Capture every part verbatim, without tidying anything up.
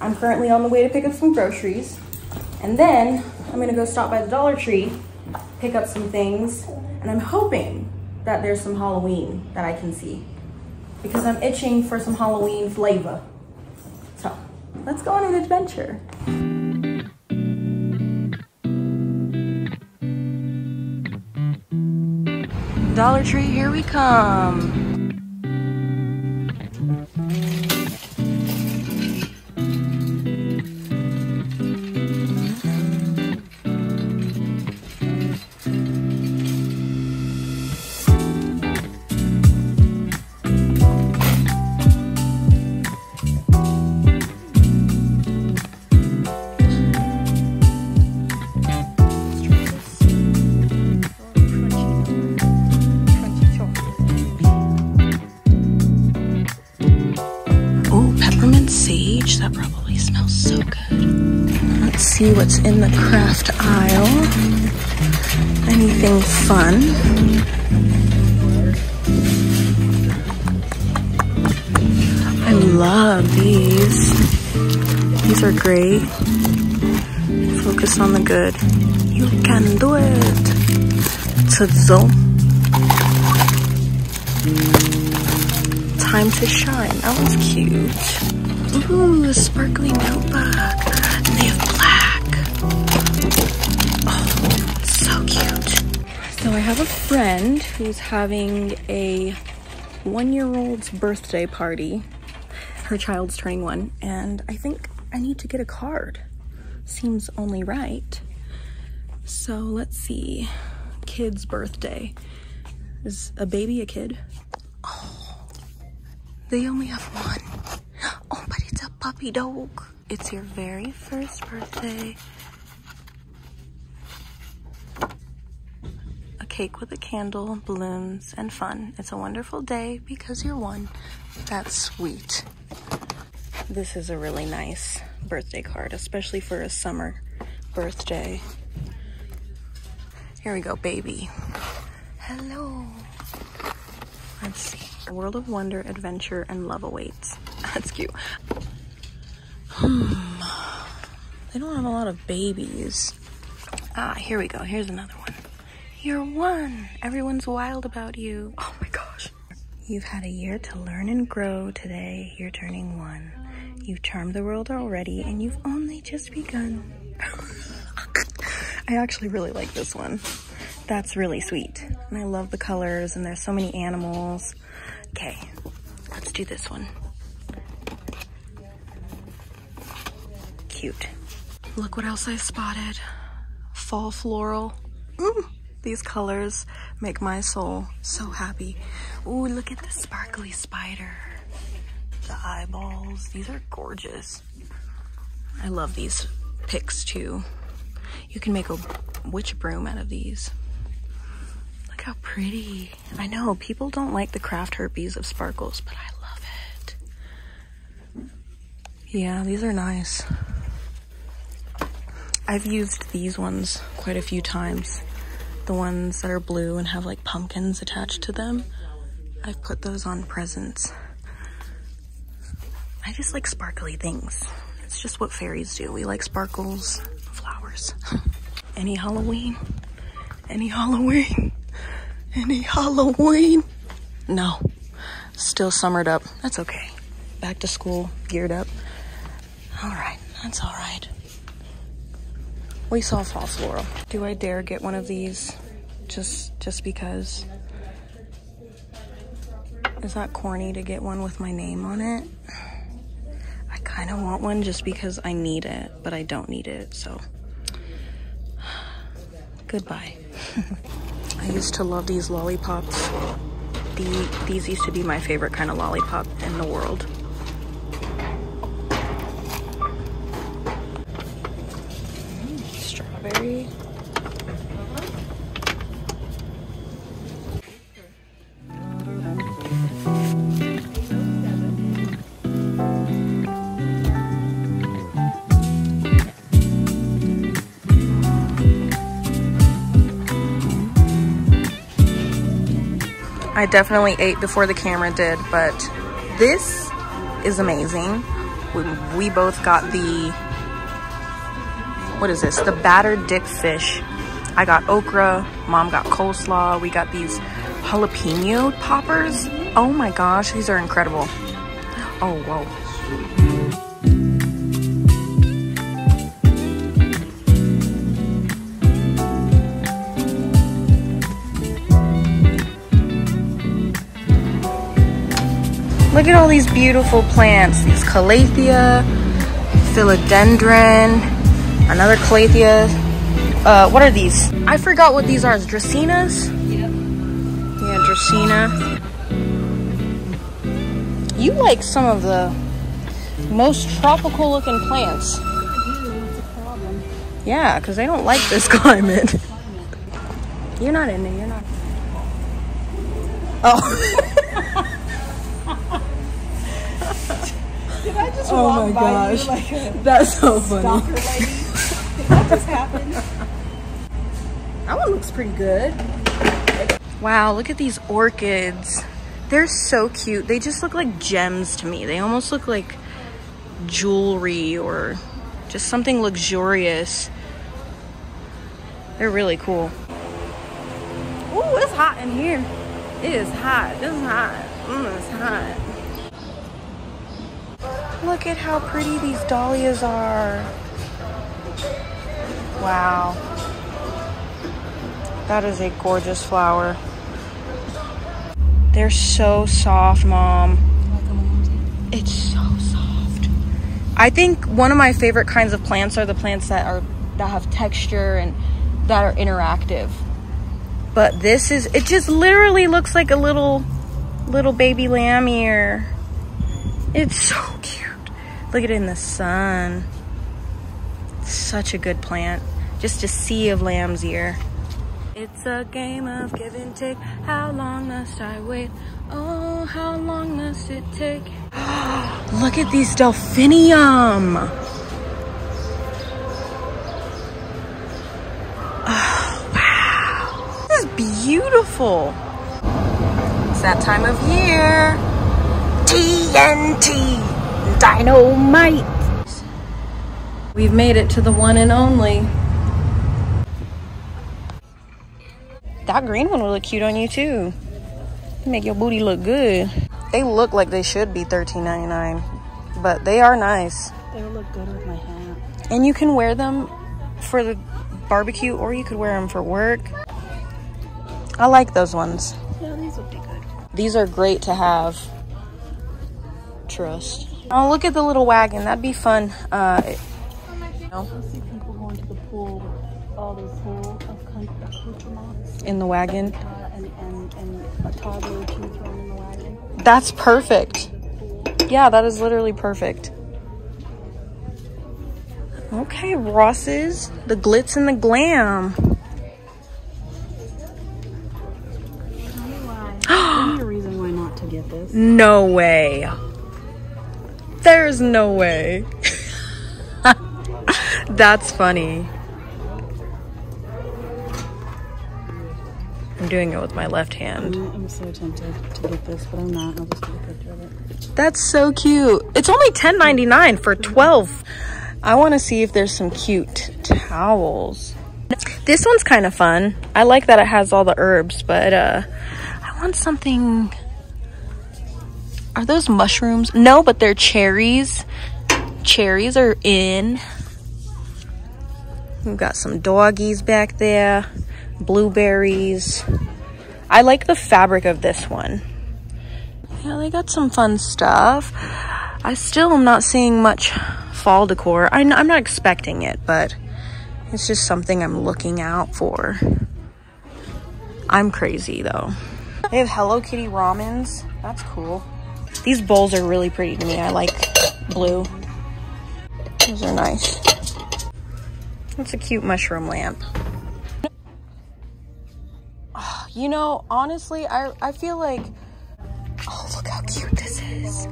I'm currently on the way to pick up some groceries, and then I'm gonna go stop by the Dollar Tree, pick up some things, and I'm hoping that there's some Halloween that I can see, because I'm itching for some Halloween flavor. So let's go on an adventure. Dollar Tree, here we come. See what's in the craft aisle. Anything fun? I love these. These are great. Focus on the good. You can do it. Tzo. Time to shine. That one's cute. Ooh, a sparkly notebook. They have oh, so cute. So I have a friend who's having a one-year-old's birthday party. Her child's turning one, and I think I need to get a card. Seems only right. So let's see. Kid's birthday. Is a baby a kid? Oh, they only have one. Oh, but it's a puppy dog. It's your very first birthday. A cake with a candle, balloons, and fun. It's a wonderful day because you're one. That's sweet. This is a really nice birthday card, especially for a summer birthday. Here we go, baby. Hello. Let's see. A world of wonder, adventure, and love awaits. That's cute. Hmm. They don't have a lot of babies. Ah, here we go. Here's another one. You're one. Everyone's wild about you. Oh my gosh. You've had a year to learn and grow. Today, you're turning one. You've charmed the world already, and you've only just begun. I actually really like this one. That's really sweet. And I love the colors, and there's so many animals. Okay, let's do this one. Cute. Look what else I spotted. Fall floral. Mm, these colors make my soul so happy. Ooh, look at the sparkly spider. The eyeballs. These are gorgeous. I love these picks too. You can make a witch broom out of these. Look how pretty. I know people don't like the craft herpes of sparkles, but I love it. Yeah, these are nice. I've used these ones quite a few times. The ones that are blue and have like pumpkins attached to them. I've put those on presents. I just like sparkly things. It's just what fairies do. We like sparkles, flowers. Any Halloween? Any Halloween? Any Halloween? No, still summered up. That's okay. Back to school, geared up. All right, that's all right. We saw fall floral. Do I dare get one of these just just because? Is that corny to get one with my name on it? I kind of want one just because I need it, but I don't need it, so goodbye. I used to love these lollipops. The, these used to be my favorite kind of lollipop in the world. I definitely ate before the camera did, but this is amazing. we, we both got the, what is this? The battered dick fish. I got okra, mom got coleslaw. We got these jalapeno poppers. Oh my gosh, these are incredible. Oh, whoa. Look at all these beautiful plants. These calathea, philodendron, another calathea. Uh, what are these? I forgot what these are. Is dracenas? Yep. Yeah, dracena. You like some of the most tropical looking plants. I do. It's a problem. Yeah, because they don't like this climate. climate. You're not in there. You're not. Oh. Did I just oh walk my by gosh. You like a that's so funny. Did that just happen? That one looks pretty good. Wow, look at these orchids. They're so cute. They just look like gems to me. They almost look like jewelry or just something luxurious. They're really cool. Ooh, it's hot in here. It is hot. This is hot. Mmm, it's hot. Look at how pretty these dahlias are. Wow. That is a gorgeous flower. They're so soft, Mom. It's so soft. I think one of my favorite kinds of plants are the plants that are that have texture and that are interactive. But this is, it just literally looks like a little little baby lamb ear. It's so cute. Look at it in the sun. Such a good plant. Just a sea of lamb's ear. It's a game of give and take. How long must I wait? Oh, how long must it take? Look at these delphinium. Oh, wow. This is beautiful. It's that time of year. T N T. Dynamite. We've made it to the one and only. That green one will look cute on you too. Make your booty look good. They look like they should be thirteen ninety-nine, but they are nice. They look good with my hat. And you can wear them for the barbecue, or you could wear them for work. I like those ones. Yeah, these would be good. These are great to have. Trust. Oh, look at the little wagon. That'd be fun. Uh, it, you know. I see people going to the pool with all this whole accoutrements. In the wagon? Uh, and, and, and a toddler can throw in the wagon. That's perfect. Yeah, that is literally perfect. Okay, Ross's. The glitz and the glam. Tell me why. Tell me a reason why not to get this. No way. There's no way. That's funny. I'm doing it with my left hand. I'm, I'm so tempted to get this, but I'm not. I'll just take a picture of it. That's so cute. It's only ten ninety-nine for twelve. I want to see if there's some cute towels. This one's kind of fun. I like that it has all the herbs, but uh, I want something... Are those mushrooms? No, but they're cherries. Cherries are in. We've got some doggies back there. Blueberries. I like the fabric of this one. Yeah, they got some fun stuff. I still am not seeing much fall decor. I'm not expecting it, but it's just something I'm looking out for. I'm crazy, though. They have Hello Kitty ramens. That's cool. These bowls are really pretty to me. I like blue. Those are nice. That's a cute mushroom lamp. Oh, you know, honestly, I, I feel like... Oh, look how cute this is.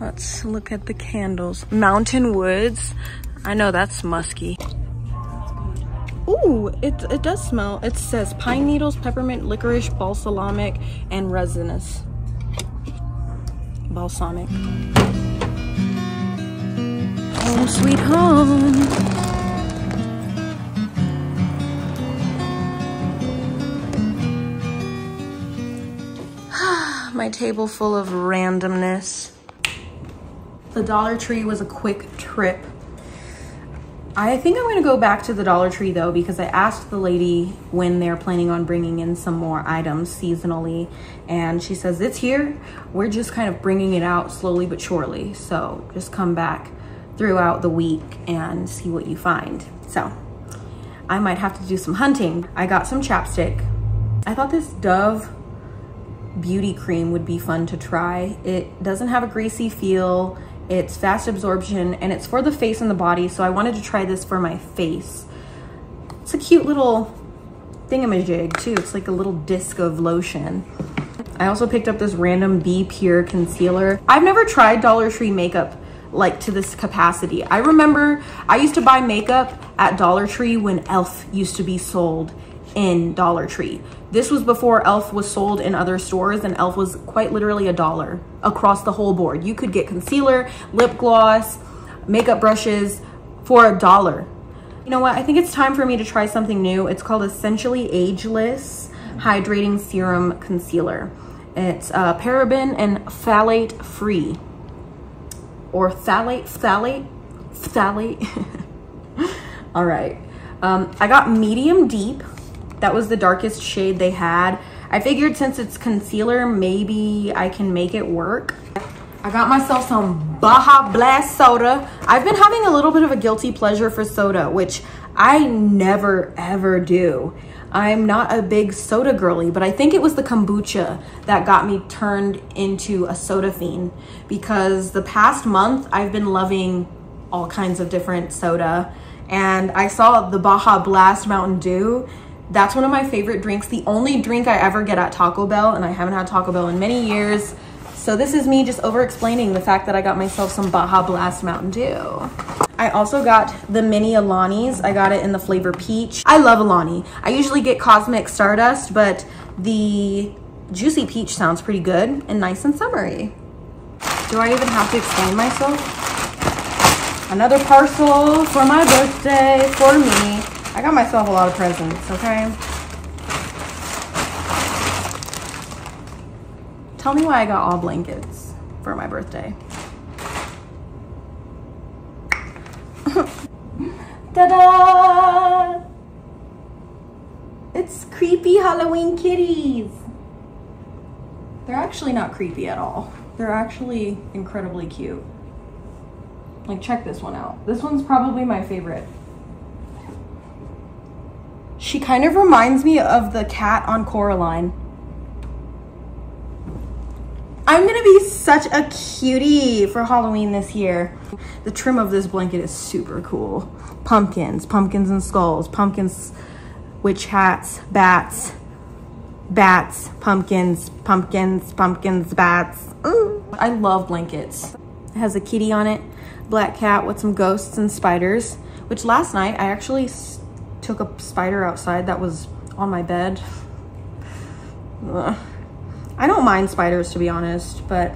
Let's look at the candles. Mountain Woods. I know that's musky. Ooh, it, it does smell. It says pine needles, peppermint, licorice, balsamic, and resinous. Balsamic. Home sweet home. My table full of randomness. The Dollar Tree was a quick trip. I think I'm gonna go back to the Dollar Tree though, because I asked the lady when they're planning on bringing in some more items seasonally, and she says it's here. We're just kind of bringing it out slowly but surely. So just come back throughout the week and see what you find. So I might have to do some hunting. I got some chapstick. I thought this Dove beauty cream would be fun to try. It doesn't have a greasy feel. It's fast absorption, and it's for the face and the body, so I wanted to try this for my face. It's a cute little thingamajig too. It's like a little disc of lotion. I also picked up this random B Pure concealer. I've never tried Dollar Tree makeup like to this capacity. I remember I used to buy makeup at Dollar Tree when e l f used to be sold in Dollar Tree. This was before e l f was sold in other stores, and e l f was quite literally a dollar across the whole board. You could get concealer, lip gloss, makeup brushes for a dollar. You know what? I think it's time for me to try something new. It's called Essentially Ageless Hydrating Serum Concealer. It's uh, paraben and phthalate free. Or phthalate, phthalate, phthalate. All right. Um, I got medium deep. That was the darkest shade they had. I figured since it's concealer, maybe I can make it work. I got myself some Baja Blast soda. I've been having a little bit of a guilty pleasure for soda, which I never ever do. I'm not a big soda girly, but I think it was the kombucha that got me turned into a soda fiend, because the past month I've been loving all kinds of different soda, and I saw the Baja Blast Mountain Dew. That's one of my favorite drinks. The only drink I ever get at Taco Bell, and I haven't had Taco Bell in many years. So this is me just over explaining the fact that I got myself some Baja Blast Mountain Dew. I also got the mini Alani's. I got it in the flavor peach. I love Alani. I usually get Cosmic Stardust, but the juicy peach sounds pretty good and nice and summery. Do I even have to explain myself? Another parcel for my birthday for me. I got myself a lot of presents, okay? Tell me why I got all blankets for my birthday. Ta-da! It's creepy Halloween kitties. They're actually not creepy at all. They're actually incredibly cute. Like, check this one out. This one's probably my favorite. She kind of reminds me of the cat on Coraline. I'm gonna be such a cutie for Halloween this year. The trim of this blanket is super cool. Pumpkins, pumpkins and skulls, pumpkins, witch hats, bats, bats, pumpkins, pumpkins, pumpkins, bats. Ooh. I love blankets. It has a kitty on it, black cat with some ghosts and spiders, which last night I actually took a spider outside that was on my bed. Ugh. I don't mind spiders, to be honest, but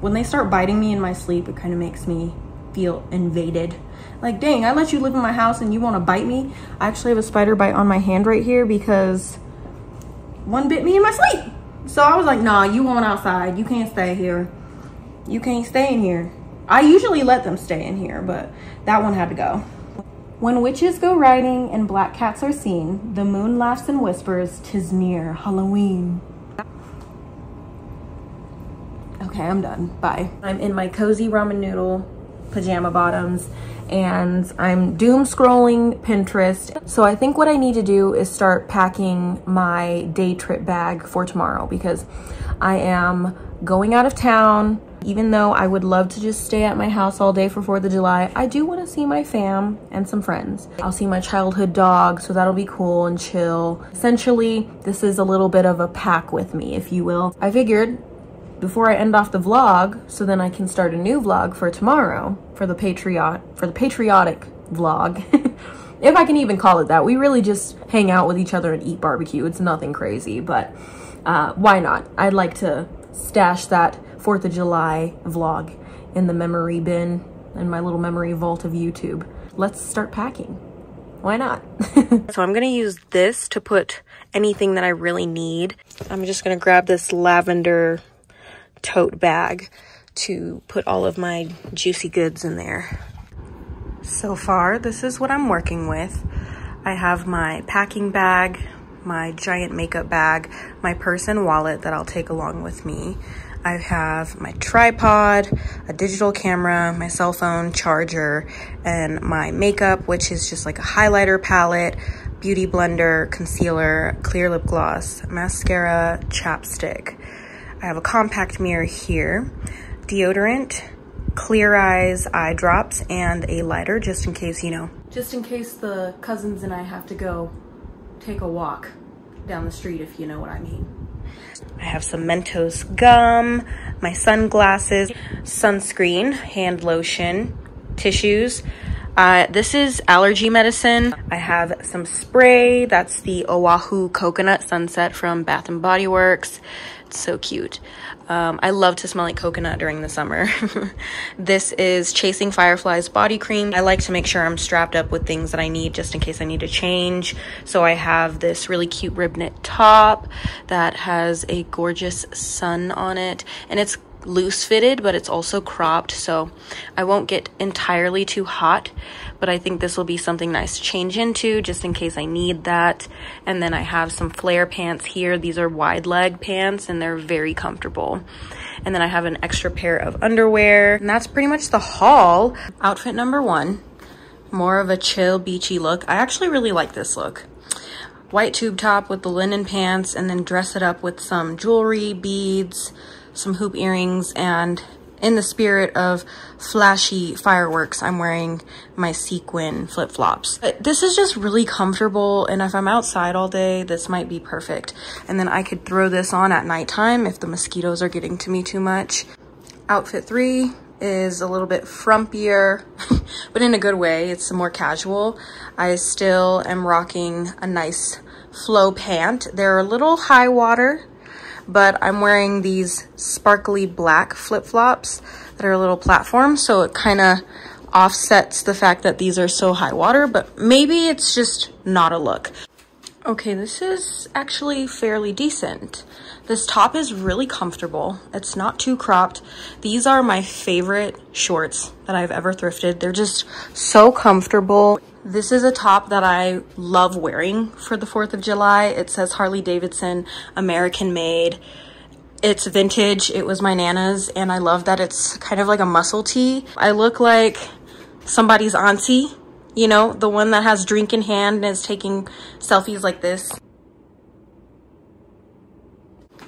when they start biting me in my sleep, it kind of makes me feel invaded. Like, dang, I let you live in my house and you want to bite me? I actually have a spider bite on my hand right here because one bit me in my sleep. So I was like, nah, you want outside. You can't stay here. You can't stay in here. I usually let them stay in here, but that one had to go. When witches go riding and black cats are seen, the moon laughs and whispers, "'Tis near Halloween." Okay, I'm done. Bye. I'm in my cozy ramen noodle pajama bottoms, and I'm doom scrolling Pinterest. So I think what I need to do is start packing my day trip bag for tomorrow, because I am going out of town. Even though I would love to just stay at my house all day for fourth of July, I do want to see my fam and some friends. I'll see my childhood dog, so that'll be cool and chill. Essentially, this is a little bit of a pack with me, if you will. I figured before I end off the vlog, so then I can start a new vlog for tomorrow, for the patriot, for the patriotic vlog. If I can even call it that. We really just hang out with each other and eat barbecue. It's nothing crazy, but uh, why not? I'd like to stash that Fourth of July vlog in the memory bin and my little memory vault of YouTube. Let's start packing. Why not? So I'm gonna use this to put anything that I really need. I'm just gonna grab this lavender tote bag to put all of my juicy goods in there. So far, this is what I'm working with. I have my packing bag, my giant makeup bag, my purse and wallet that I'll take along with me. I have my tripod, a digital camera, my cell phone charger, and my makeup, which is just like a highlighter palette, beauty blender, concealer, clear lip gloss, mascara, chapstick. I have a compact mirror here, deodorant, Clear Eyes eye drops, and a lighter just in case, you know. Just in case the cousins and I have to go take a walk down the street, if you know what I mean. I have some Mentos gum, my sunglasses, sunscreen, hand lotion, tissues. Uh, this is allergy medicine. I have some spray. That's the Oahu Coconut Sunset from Bath and Body Works. It's so cute. Um, I love to smell like coconut during the summer. This is Chasing Fireflies body cream. I like to make sure I'm strapped up with things that I need just in case I need to change. So I have this really cute rib knit top that has a gorgeous sun on it. And it's loose fitted, but it's also cropped. So I won't get entirely too hot, but I think this will be something nice to change into just in case I need that. And then I have some flare pants here. These are wide leg pants and they're very comfortable. And then I have an extra pair of underwear, and that's pretty much the haul. Outfit number one, more of a chill beachy look. I actually really like this look. White tube top with the linen pants, and then dress it up with some jewelry, beads, some hoop earrings, and in the spirit of flashy fireworks, I'm wearing my sequin flip-flops. This is just really comfortable, and if I'm outside all day, this might be perfect. And then I could throw this on at nighttime if the mosquitoes are getting to me too much. Outfit three is a little bit frumpier, but in a good way. It's more casual. I still am rocking a nice flow pant. They're a little high water, but I'm wearing these sparkly black flip-flops that are a little platform, so it kind of offsets the fact that these are so high water, but maybe it's just not a look. Okay, this is actually fairly decent. This top is really comfortable. It's not too cropped. These are my favorite shorts that I've ever thrifted. They're just so comfortable. This is a top that I love wearing for the fourth of July. It says Harley Davidson, American made. It's vintage. It was my Nana's, and I love that it's kind of like a muscle tee. I look like somebody's auntie, you know, the one that has drink in hand and is taking selfies like this.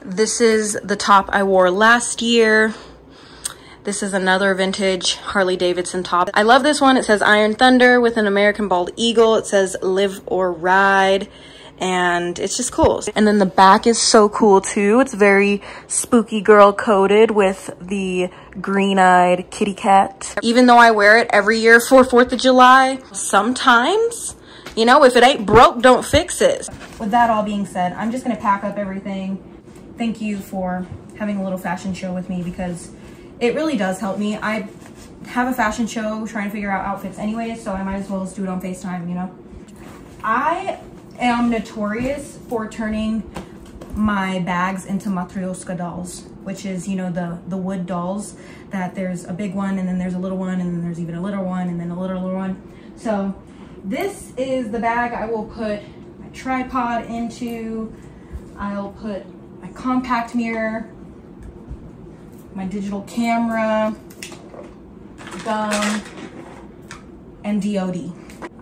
This is the top I wore last year. This is another vintage Harley Davidson top. I love this one. It says Iron Thunder with an American bald eagle. It says live or ride, and it's just cool. And then the back is so cool too. It's very spooky girl coded with the green-eyed kitty cat. Even though I wear it every year for fourth of July, sometimes, you know, if it ain't broke, don't fix it. With that all being said, I'm just gonna pack up everything. Thank you for having a little fashion show with me, because it really does help me. I have a fashion show trying to figure out outfits anyway, so I might as well just do it on FaceTime, you know? I am notorious for turning my bags into Matryoshka dolls, which is, you know, the, the wood dolls that there's a big one, and then there's a little one, and then there's even a little one, and then a little, little one. So this is the bag I will put my tripod into. I'll put my compact mirror, my digital camera, gum, and D O D.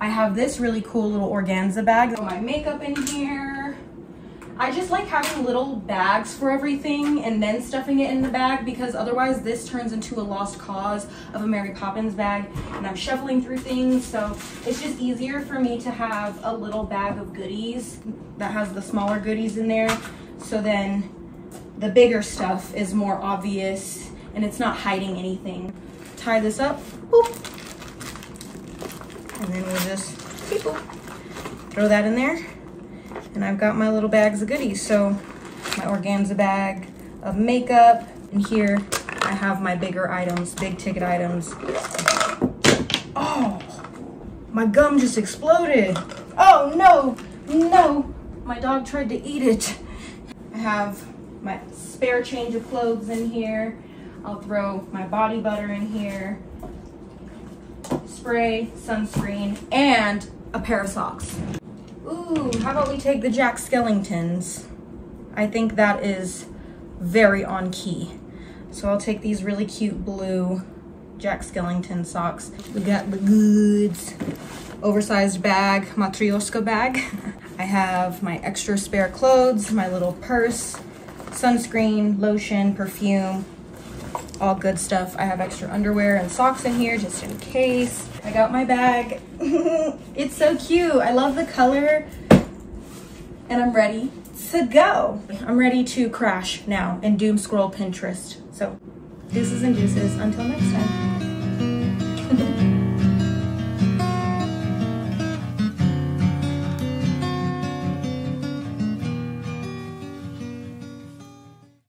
I have this really cool little organza bag. Put my makeup in here. I just like having little bags for everything and then stuffing it in the bag, because otherwise this turns into a lost cause of a Mary Poppins bag, and I'm shuffling through things. So it's just easier for me to have a little bag of goodies that has the smaller goodies in there. So then the bigger stuff is more obvious and it's not hiding anything. Tie this up, boop, and then we'll just beep, boop, throw that in there. And I've got my little bags of goodies. So my organza bag of makeup, and here I have my bigger items, big ticket items, My gum just exploded. Oh no, no. My dog tried to eat it. I have my spare change of clothes in here. I'll throw my body butter in here. Spray, sunscreen, and a pair of socks. Ooh, how about we take the Jack Skellingtons? I think that is very on key. So I'll take these really cute blue Jack Skellington socks. We got the goods. Oversized bag, Matryoshka bag. I have my extra spare clothes, my little purse, sunscreen, lotion, perfume, all good stuff. I have extra underwear and socks in here just in case. I got my bag. It's so cute. I love the color and I'm ready to go. I'm ready to crash now and doom scroll Pinterest. So deuces and deuces until next time.